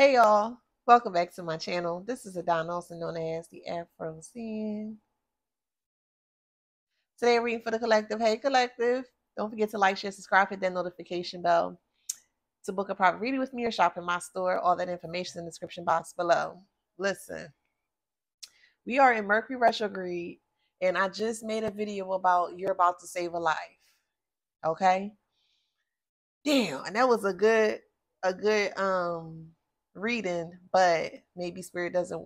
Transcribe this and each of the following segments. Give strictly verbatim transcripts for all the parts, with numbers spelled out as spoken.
Hey y'all, welcome back to my channel. This is Adon Olson, known as the AfroZen. Today I'm reading for the collective. Hey collective, don't forget to like, share, subscribe, hit that notification bell to book a private reading with me or shop in my store. All that information is in the description box below. Listen, we are in Mercury retrograde and I just made a video about you're about to save a life. Okay? Damn, and that was a good, a good, um, reading, but maybe spirit doesn't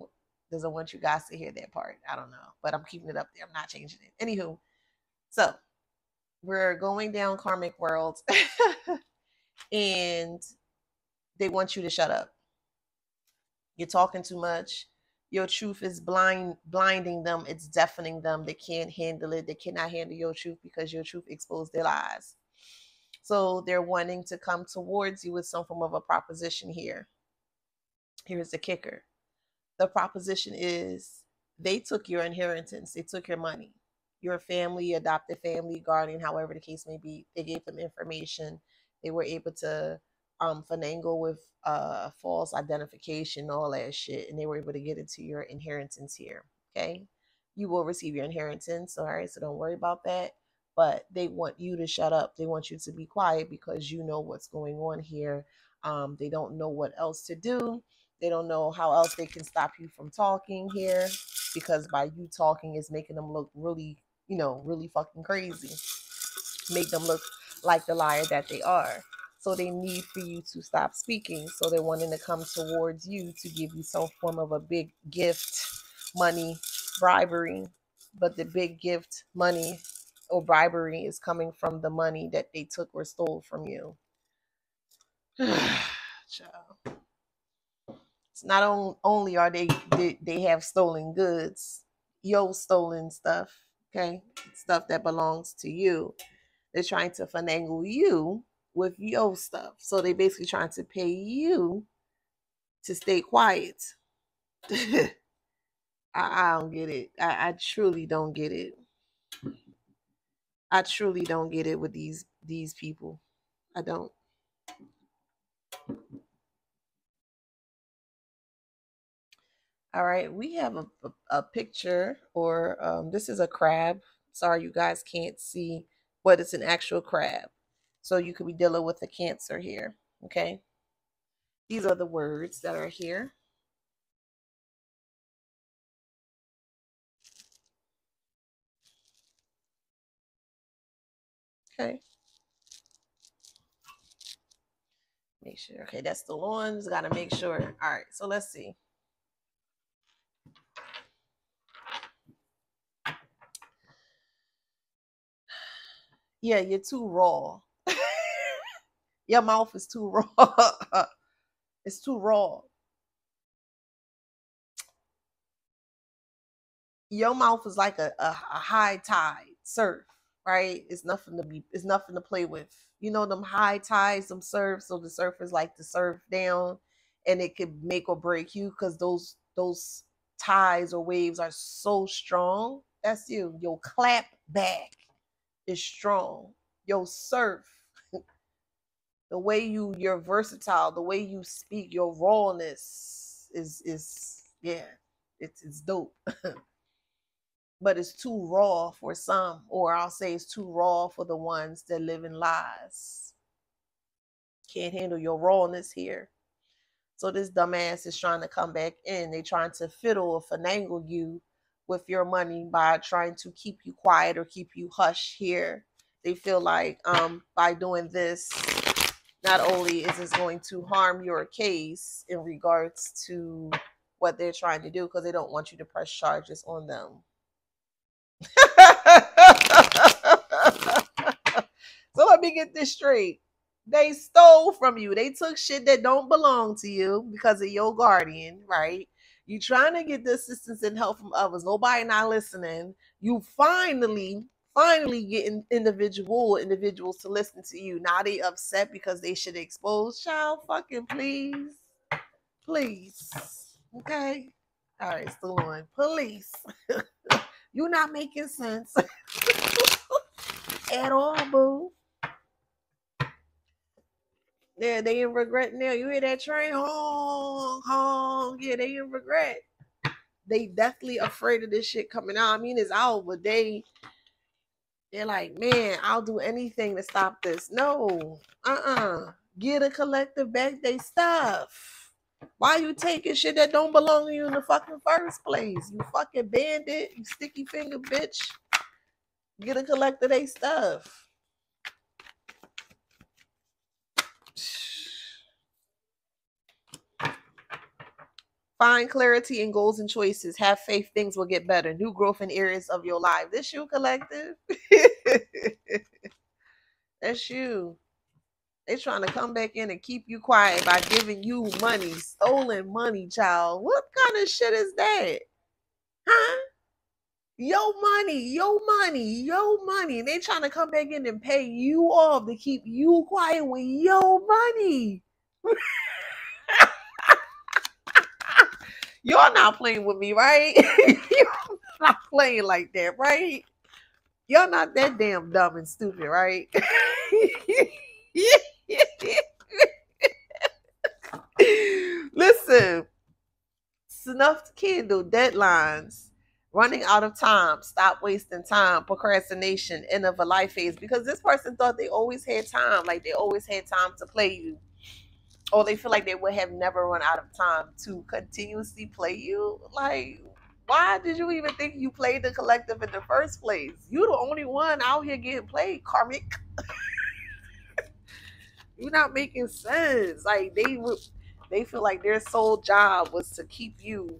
doesn't want you guys to hear that part. I don't know, but I'm keeping it up there. I'm not changing it. Anywho, so we're going down karmic worlds and they want you to shut up. You're talking too much. Your truth is blind blinding them. It's deafening them. They can't handle it. They cannot handle your truth because your truth exposed their lies. So they're wanting to come towards you with some form of a proposition here. Here's the kicker. The proposition is they took your inheritance. They took your money, your family, adopted family, guardian, however the case may be. They gave them information. They were able to um, finagle with uh, false identification, all that shit, and they were able to get into your inheritance here, okay? You will receive your inheritance, all right? So don't worry about that. But they want you to shut up. They want you to be quiet because you know what's going on here. Um, they don't know what else to do. They don't know how else they can stop you from talking here, because by you talking is making them look really, you know, really fucking crazy. Make them look like the liar that they are. So they need for you to stop speaking. So they're wanting to come towards you to give you some form of a big gift, money, bribery. But the big gift, money, or bribery is coming from the money that they took or stole from you. Ciao. Not on, only are they, they they have stolen goods, your stolen stuff, okay, stuff that belongs to you. They're trying to finagle you with your stuff, so they basically trying to pay you to stay quiet. I, I don't get it. I, I truly don't get it. I truly don't get it with these these people. I don't. All right, we have a, a, a picture, or um, this is a crab. Sorry, you guys can't see, but it's an actual crab. So you could be dealing with a Cancer here, okay? These are the words that are here. Okay. Make sure, okay, that's the one. Just gotta make sure. All right, so let's see. Yeah, you're too raw. Your mouth is too raw. It's too raw. Your mouth is like a, a, a high tide surf, right? It's nothing to be, it's nothing to play with. You know them high tides, them surfs, so the surfers like to surf down and it could make or break you because those those tides or waves are so strong. That's you. You'll clap back. Is strong. Your surf, the way you you're versatile, the way you speak, your rawness is is yeah, it's it's dope. But it's too raw for some, or I'll say it's too raw for the ones that live in lies. Can't handle your rawness here. So this dumbass is trying to come back in. They're trying to fiddle or finagle you with your money by trying to keep you quiet or keep you hush here. They feel like um, by doing this, not only is this going to harm your case in regards to what they're trying to do, because they don't want you to press charges on them. So let me get this straight. They stole from you. They took shit that don't belong to you because of your guardian, right? You're trying to get the assistance and help from others. Nobody not listening. You finally, finally getting individual individuals to listen to you. Now they upset because they should expose. Child, fucking please. Please. Okay. All right, still on. Police. You're not making sense at all, boo. Yeah, they in regret now. You hear that train? Honk, honk. Yeah, they in regret. They definitely afraid of this shit coming out. I mean, it's out, but they, they're like, man, I'll do anything to stop this. No, uh-uh. Get a collective back they stuff. Why you taking shit that don't belong to you in the fucking first place? You fucking bandit, you sticky finger bitch. Get a collective they stuff. Find clarity in goals and choices. Have faith things will get better. New growth in areas of your life. This you, collective. That's you. They trying to come back in and keep you quiet by giving you money. Stolen money, child. What kind of shit is that? Huh? Your money. Your money. Your money. They trying to come back in and pay you off to keep you quiet with your money. Y'all not playing with me, right? Y'all not playing like that, right? Y'all not that damn dumb and stupid, right? Listen. Snuffed candle, deadlines, running out of time, stop wasting time, procrastination, end of a life phase. Because this person thought they always had time, like they always had time to play you. Or they feel like they would have never run out of time to continuously play you. Like, why did you even think you played the collective in the first place? You're the only one out here getting played, karmic. You're not making sense. Like, they would, they feel like their sole job was to keep you,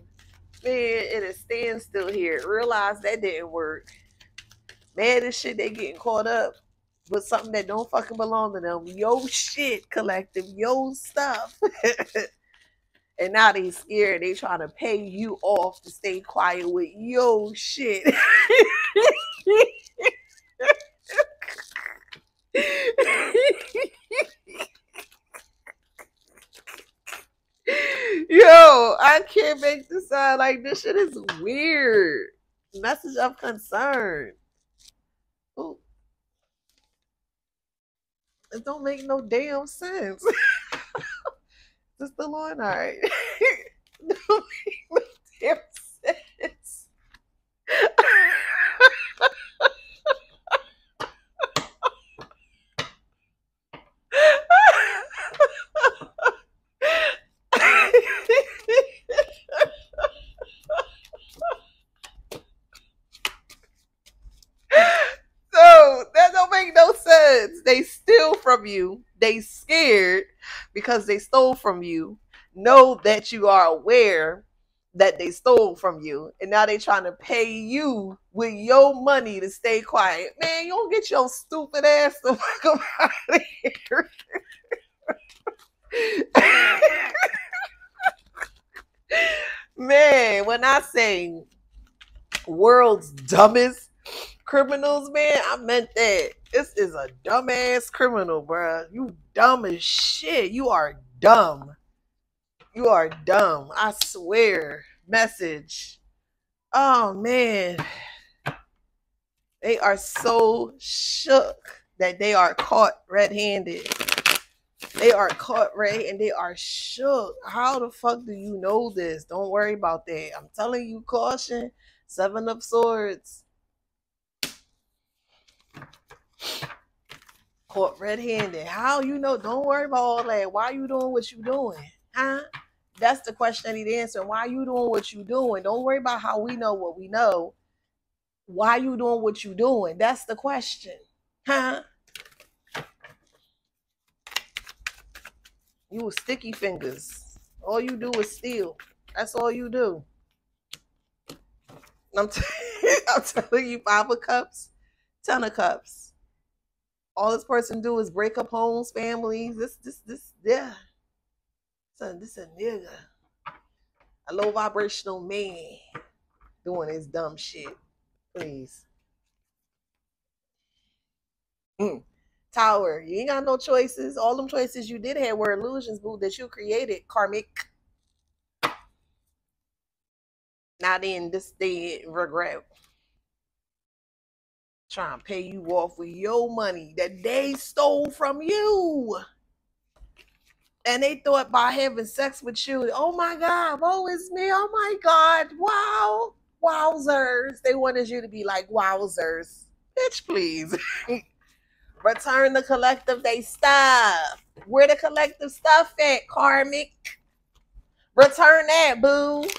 man, at a standstill here. Realize that didn't work. Man, this shit, they getting caught up with something that don't fucking belong to them. Yo shit, collective. Yo stuff. And now they scared. They trying to pay you off to stay quiet with yo shit. Yo, I can't make this sound like this shit is weird. Message of concern. Ooh. It don't make no damn sense. It's still on, all right. It don't make no damn sense. So that don't make no sense. They steal from you. They scared because they stole from you. Know that you are aware that they stole from you, and now they trying to pay you with your money to stay quiet. Man, you don't get your stupid ass the fuck out of here. Man, when I say world's dumbest criminals, man, I meant that. This is a dumbass criminal, bruh. You dumb as shit. You are dumb. You are dumb. I swear. Message. Oh, man. They are so shook that they are caught red-handed. They are caught red and they are shook. How the fuck do you know this? Don't worry about that. I'm telling you, caution. Seven of Swords. Caught red-handed. How you know? Don't worry about all that. Why you doing what you doing? Huh? That's the question I need to answer. Why you doing what you doing? Don't worry about how we know what we know. Why you doing what you doing? That's the question. Huh? You with sticky fingers. All you do is steal. That's all you do. I'm, t I'm telling you, Five of Cups. Ten of Cups. All this person do is break up homes, families. This, this, this, yeah. Son, this a nigga. A low vibrational man doing his dumb shit. Please. Mm. Tower, you ain't got no choices. All them choices you did have were illusions, boo, that you created, karmic. Now then, this day regret. Trying to pay you off with your money that they stole from you. and they thought by having sex with you, oh my God, woe is me, oh my God, wow, wowzers. They wanted you to be like, wowzers, bitch, please. Return the collective they stuff. Where the collective stuff at, karmic? Return that, boo.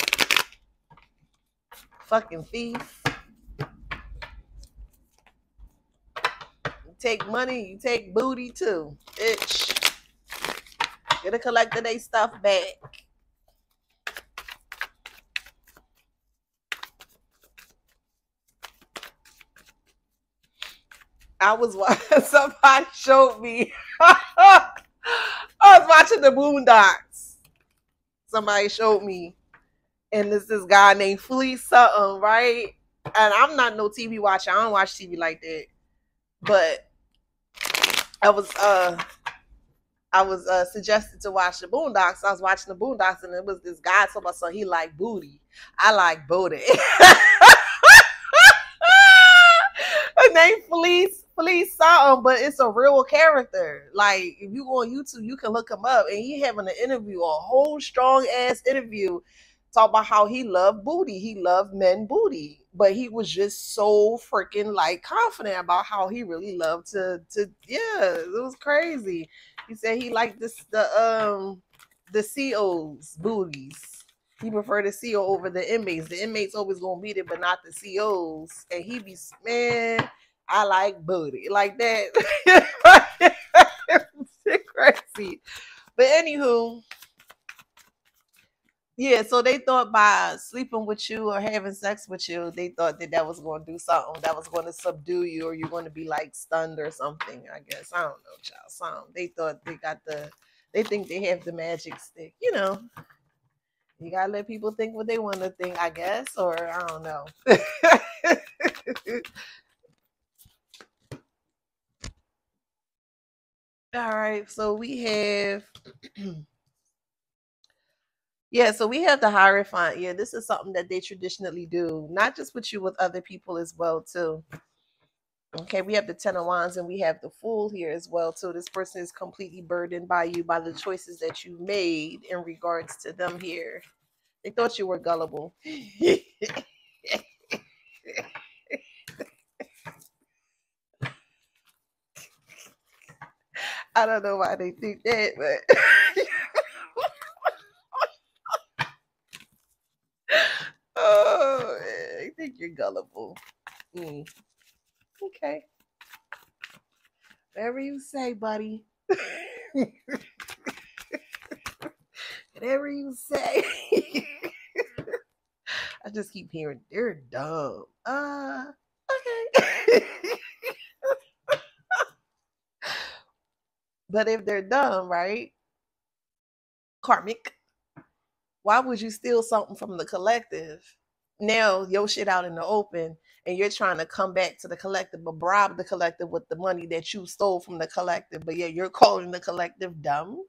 Fucking thief. You take money, you take booty too, bitch. Get a collector they stuff back. I was watching, somebody showed me. I was watching the Boondocks. Somebody showed me. And there's this guy named Flea Sutton, right? And I'm not no T V watcher. I don't watch T V like that. But I was uh I was uh, suggested to watch the Boondocks. I was watching the Boondocks, and it was this guy talking about, so he like booty. I like booty. Her name Felice, Felice Sutton, but it's a real character. Like, if you go on YouTube, you can look him up, and he having an interview, a whole strong-ass interview, talking about how he loved booty. He loved men booty, but he was just so freaking, like, confident about how he really loved to, to yeah, it was crazy. He said he liked this, the um the C O's booties. He preferred the C O over the inmates. The inmates always gonna be there, but not the C O's. And he be, man, I like booty like that. It's crazy. But anywho, yeah. So they thought by sleeping with you or having sex with you, they thought that that was gonna do something. That was gonna subdue you, or you're gonna be like stunned or something. I guess I don't know, child. Something. They thought they got the. They think they have the magic stick. You know. You gotta let people think what they want to think, I guess, or I don't know. All right, so we have, yeah, so we have the Hierophant. Yeah, this is something that they traditionally do, not just with you, with other people as well, too. Okay, we have the Ten of Wands, and we have the Fool here as well. So this person is completely burdened by you, by the choices that you made in regards to them here. They thought you were gullible. I don't know why they think that, but... oh, I think you're gullible. Mm. Okay. Whatever you say, buddy. Whatever you say. I just keep hearing they're dumb. Uh okay. But if they're dumb, right? Karmic, why would you steal something from the collective? Now your shit out in the open, and you're trying to come back to the collective, but bribe the collective with the money that you stole from the collective. But yeah, you're calling the collective dumb.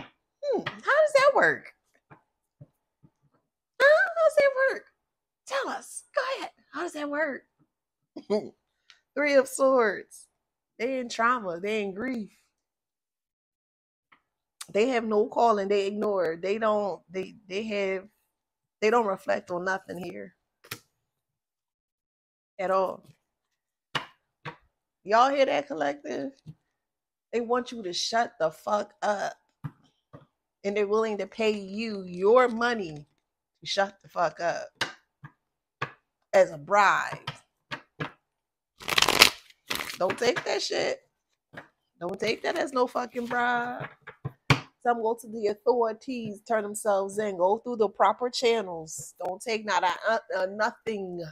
Hmm, how does that work? Huh? How does that work? Tell us. Go ahead. How does that work? Three of Swords. They in trauma. They in grief. They have no calling. They ignore. They don't. They they have. They don't reflect on nothing here at all. Y'all hear that, collective? They want you to shut the fuck up, and they're willing to pay you your money to shut the fuck up as a bribe. Don't take that shit. Don't take that as no fucking bribe. Some go to the authorities, turn themselves in, go through the proper channels. Don't take not a, a, a nothing.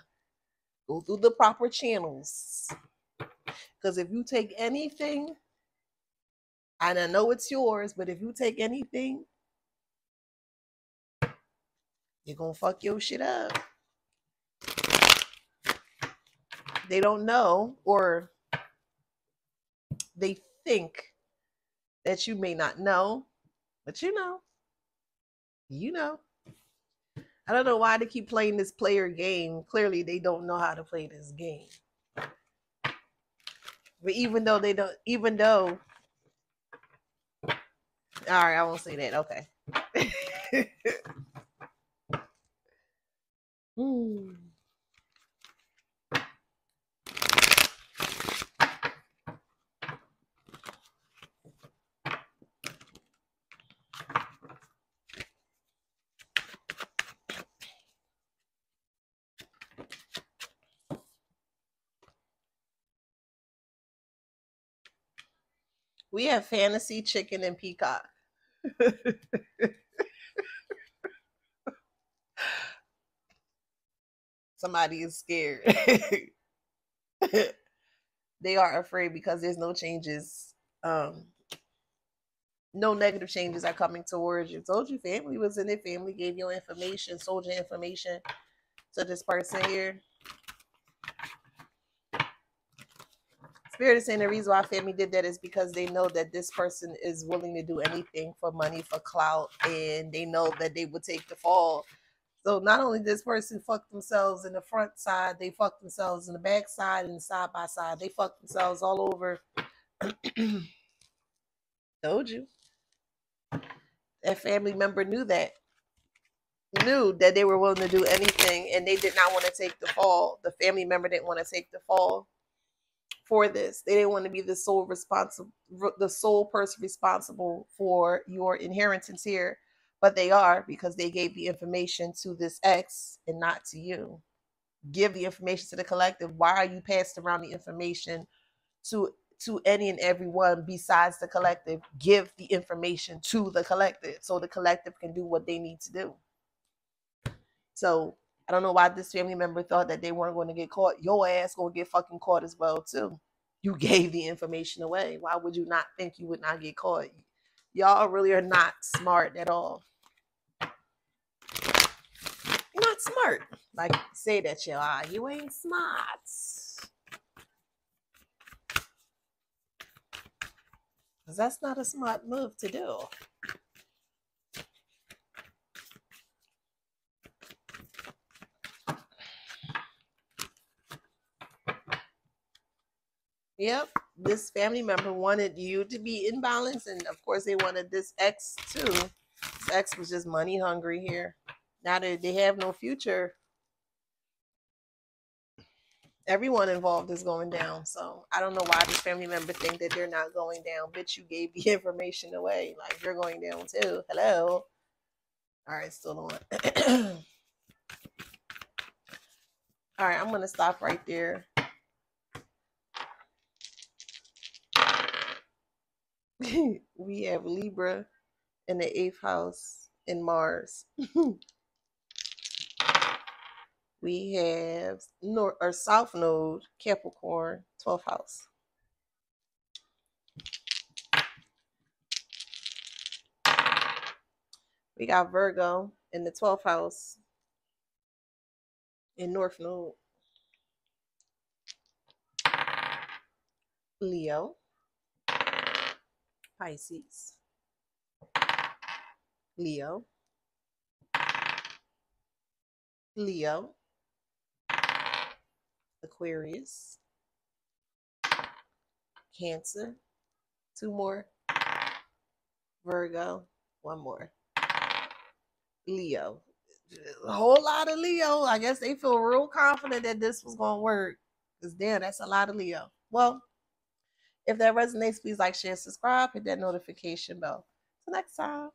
Go through the proper channels. Because if you take anything, and I know it's yours, but if you take anything, you're going to fuck your shit up. They don't know, or they think that you may not know. But you know, you know, I don't know why they keep playing this player game. Clearly, they don't know how to play this game. But even though they don't, even though All right, I won't say that. Okay. Ooh. We have fantasy, chicken, and peacock. Somebody is scared. They are afraid because there's no changes. Um, no negative changes are coming towards you. Told you family was in it. Family gave you information, sold your information to this person here. Spirit is saying the reason why family did that is because they know that this person is willing to do anything for money, for clout, and they know that they will take the fall. So not only this person fucked themselves in the front side, they fucked themselves in the back side and side by side. They fucked themselves all over. Told you. That family member knew that. Knew that they were willing to do anything and they did not want to take the fall. The family member didn't want to take the fall. For this, they didn't want to be the sole responsible, the sole person responsible for your inheritance here, but they are because they gave the information to this ex and not to you. Give the information to the collective. Why are you passing around the information to to any and everyone besides the collective? Give the information to the collective so the collective can do what they need to do. So. I don't know why this family member thought that they weren't going to get caught. Your ass going to get fucking caught as well, too. You gave the information away. Why would you not think you would not get caught? Y'all really are not smart at all. You're not smart. Like, say that, y'all. You ain't smart. Because that's not a smart move to do. Yep, this family member wanted you to be in balance, and of course they wanted this ex too. This ex was just money hungry here. Now that they have no future, everyone involved is going down. So I don't know why this family member think that they're not going down. Bitch, you gave the information away. Like, you're going down too. Hello. All right, still on. All right, I'm gonna stop right there. We have Libra in the eighth house in Mars. We have North or South Node, Capricorn, twelfth house. We got Virgo in the twelfth house in North Node. Leo. Pisces, Leo, Leo, Aquarius, Cancer, two more, Virgo, one more, Leo. A whole lot of Leo. I guess they feel real confident that this was going to work. Because damn, that's a lot of Leo. Well, if that resonates, please like, share, subscribe, hit that notification bell. Till next time.